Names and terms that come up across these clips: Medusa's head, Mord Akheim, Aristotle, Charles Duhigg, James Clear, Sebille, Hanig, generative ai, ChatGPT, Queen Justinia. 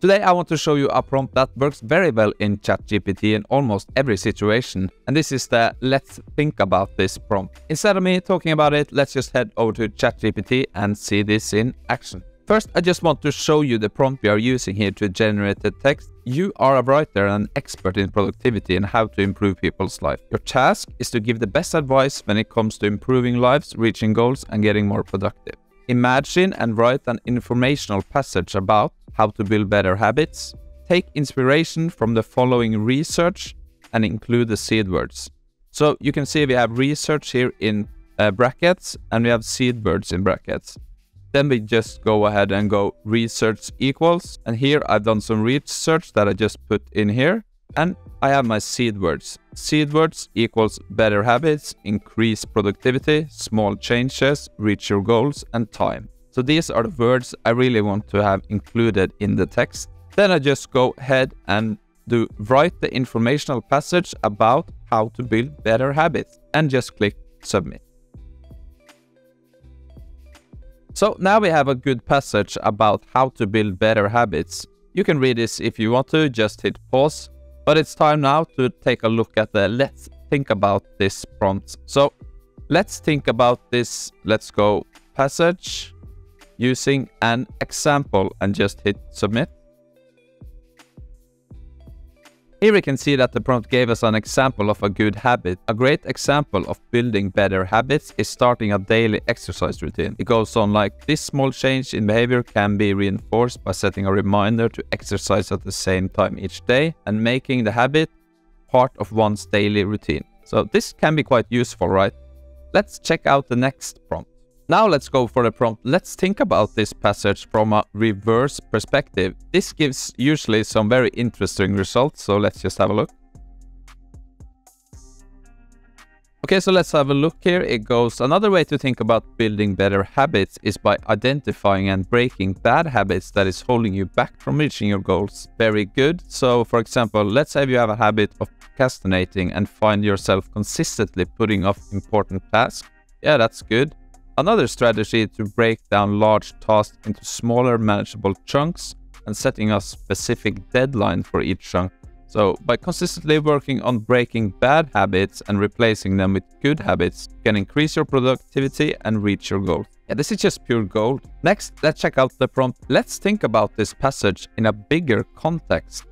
Today I want to show you a prompt that works very well in ChatGPT in almost every situation, and this is the "let's think about this" prompt. Instead of me talking about it, let's just head over to ChatGPT and see this in action. First, I just want to show you the prompt we are using here to generate the text. You are a writer and an expert in productivity and how to improve people's life. Your task is to give the best advice when it comes to improving lives, reaching goals, and getting more productive. Imagine and write an informational passage about how to build better habits. Take inspiration from the following research and include the seed words. So you can see we have research here in brackets and we have seed words in brackets. Then we just go ahead and go research equals. And here I've done some research that I just put in here. And I have my seed words. Seed words equals better habits, increase productivity, small changes, reach your goals, and time. So these are the words I really want to have included in the text. Then I just go ahead and write the informational passage about how to build better habits and just click submit. So now we have a good passage about how to build better habits. You can read this if you want to, just hit pause. But it's time now to take a look at the "let's think about this" prompt. So let's think about this, let's go passage using an example and just hit submit. Here we can see that the prompt gave us an example of a good habit. A great example of building better habits is starting a daily exercise routine. It goes on like, this small change in behavior can be reinforced by setting a reminder to exercise at the same time each day and making the habit part of one's daily routine. So this can be quite useful, right? Let's check out the next prompt. Now let's go for the prompt, "let's think about this passage from a reverse perspective." This gives usually some very interesting results, so let's just have a look. Okay, so let's have a look here. It goes, another way to think about building better habits is by identifying and breaking bad habits that is holding you back from reaching your goals. Very good. So for example, let's say you have a habit of procrastinating and find yourself consistently putting off important tasks. Yeah, that's good. Another strategy is to break down large tasks into smaller manageable chunks and setting a specific deadline for each chunk. So by consistently working on breaking bad habits and replacing them with good habits, you can increase your productivity and reach your goals. Yeah, this is just pure gold. Next, let's check out the prompt, "let's think about this passage in a bigger context."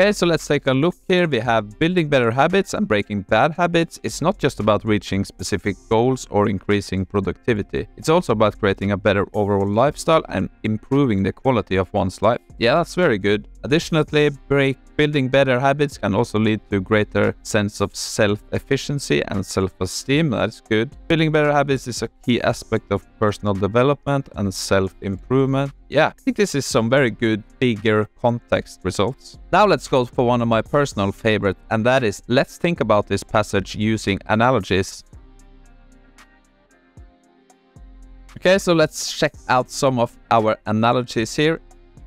Okay, so let's take a look here. We have building better habits and breaking bad habits. It's not just about reaching specific goals or increasing productivity. It's also about creating a better overall lifestyle and improving the quality of one's life. Yeah, that's very good. Additionally, building better habits can also lead to greater sense of self-efficiency and self-esteem. That's good. Building better habits is a key aspect of personal development and self-improvement. Yeah, I think this is some very good bigger context results. Now let's go for one of my personal favorite, and that is, "let's think about this passage using analogies." Okay, so let's check out some of our analogies here.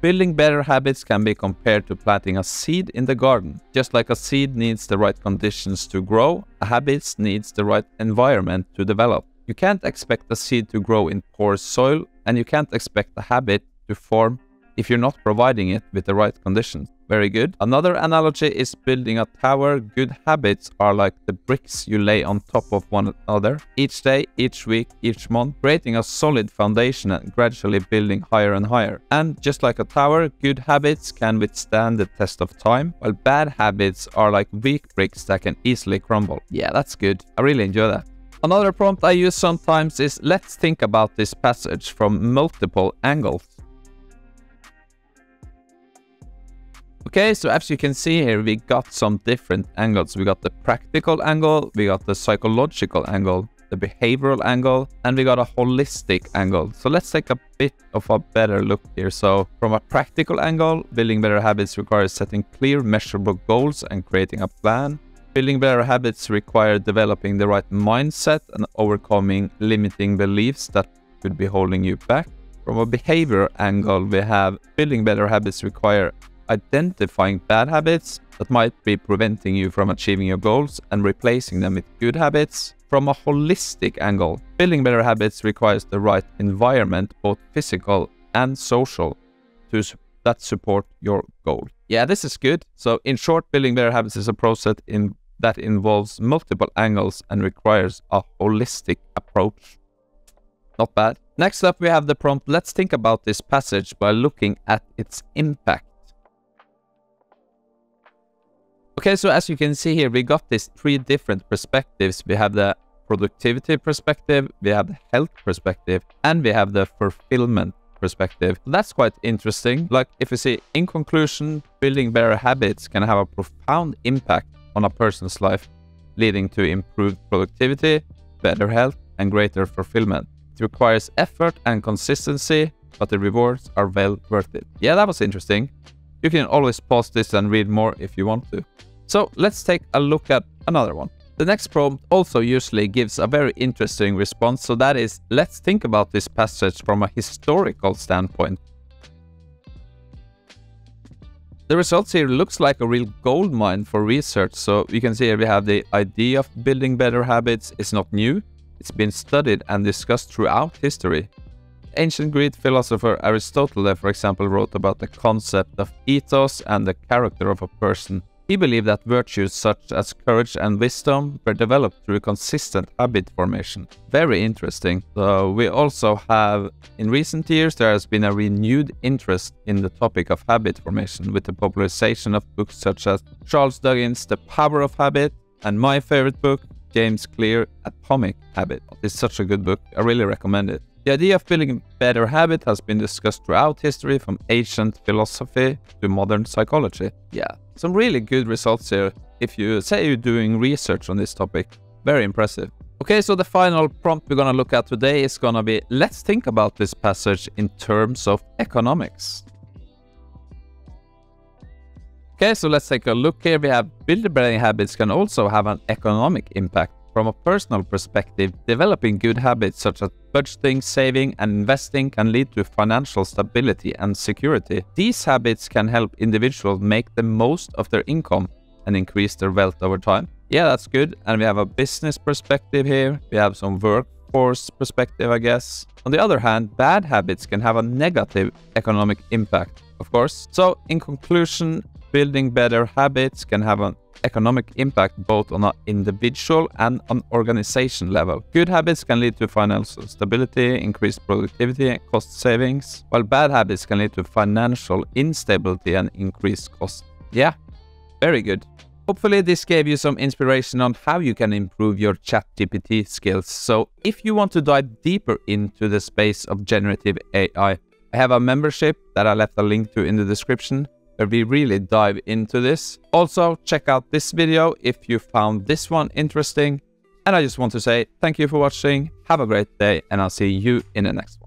Building better habits can be compared to planting a seed in the garden. Just like a seed needs the right conditions to grow, a habit needs the right environment to develop. You can't expect a seed to grow in poor soil, and you can't expect a habit to form if you're not providing it with the right conditions. Very good. Another analogy is building a tower. Good habits are like the bricks you lay on top of one another. Each day, each week, each month, creating a solid foundation and gradually building higher and higher. And just like a tower, good habits can withstand the test of time, while bad habits are like weak bricks that can easily crumble. Yeah, that's good. I really enjoy that. Another prompt I use sometimes is, "let's think about this passage from multiple angles." Okay, so as you can see here, we got some different angles. We got the practical angle, we got the psychological angle, the behavioral angle, and we got a holistic angle. So let's take a bit of a better look here. So from a practical angle, building better habits requires setting clear, measurable goals and creating a plan. Building better habits require developing the right mindset and overcoming limiting beliefs that could be holding you back. From a behavioral angle, we have building better habits require identifying bad habits that might be preventing you from achieving your goals and replacing them with good habits. from a holistic angle. Building better habits requires the right environment, both physical and social, that support your goal. Yeah, this is good. So in short, building better habits is a process that involves multiple angles and requires a holistic approach. Not bad. Next up, we have the prompt. Let's think about this passage by looking at its impact. Okay, so as you can see here, we got these three different perspectives. We have the productivity perspective, we have the health perspective, and we have the fulfillment perspective. That's quite interesting. Like, if you see, in conclusion, building better habits can have a profound impact on a person's life, leading to improved productivity, better health, and greater fulfillment. It requires effort and consistency, but the rewards are well worth it. Yeah, that was interesting. You can always pause this and read more if you want to. So let's take a look at another one. The next prompt also usually gives a very interesting response. So that is, let's think about this passage from a historical standpoint. The results here looks like a real goldmine for research. So you can see here we have the idea of building better habits is not new. It's been studied and discussed throughout history. Ancient Greek philosopher Aristotle, for example, wrote about the concept of ethos and the character of a person. He believed that virtues such as courage and wisdom were developed through consistent habit formation. Very interesting. So we also have, in recent years, there has been a renewed interest in the topic of habit formation with the popularization of books such as Charles Duhigg's The Power of Habit and my favorite book, James Clear, Atomic Habits. It's such a good book. I really recommend it. The idea of building better habit has been discussed throughout history, from ancient philosophy to modern psychology. Yeah, some really good results here if you say you're doing research on this topic. Very impressive. Okay, so the final prompt we're gonna look at today is gonna be, let's think about this passage in terms of economics. Okay, so let's take a look here. We have building better habits can also have an economic impact. From a personal perspective, developing good habits such as budgeting, saving, and investing can lead to financial stability and security. These habits can help individuals make the most of their income and increase their wealth over time. Yeah, that's good. And we have a business perspective here. We have some workforce perspective, I guess. On the other hand, bad habits can have a negative economic impact, of course. So in conclusion, building better habits can have an economic impact both on an individual and an organization level. Good habits can lead to financial stability, increased productivity, and cost savings, while bad habits can lead to financial instability and increased cost. Yeah, very good. Hopefully this gave you some inspiration on how you can improve your ChatGPT skills. So if you want to dive deeper into the space of generative AI, I have a membership that I left a link to in the description, where we really dive into this. Also, check out this video if you found this one interesting. And I just want to say thank you for watching, have a great day, and I'll see you in the next one.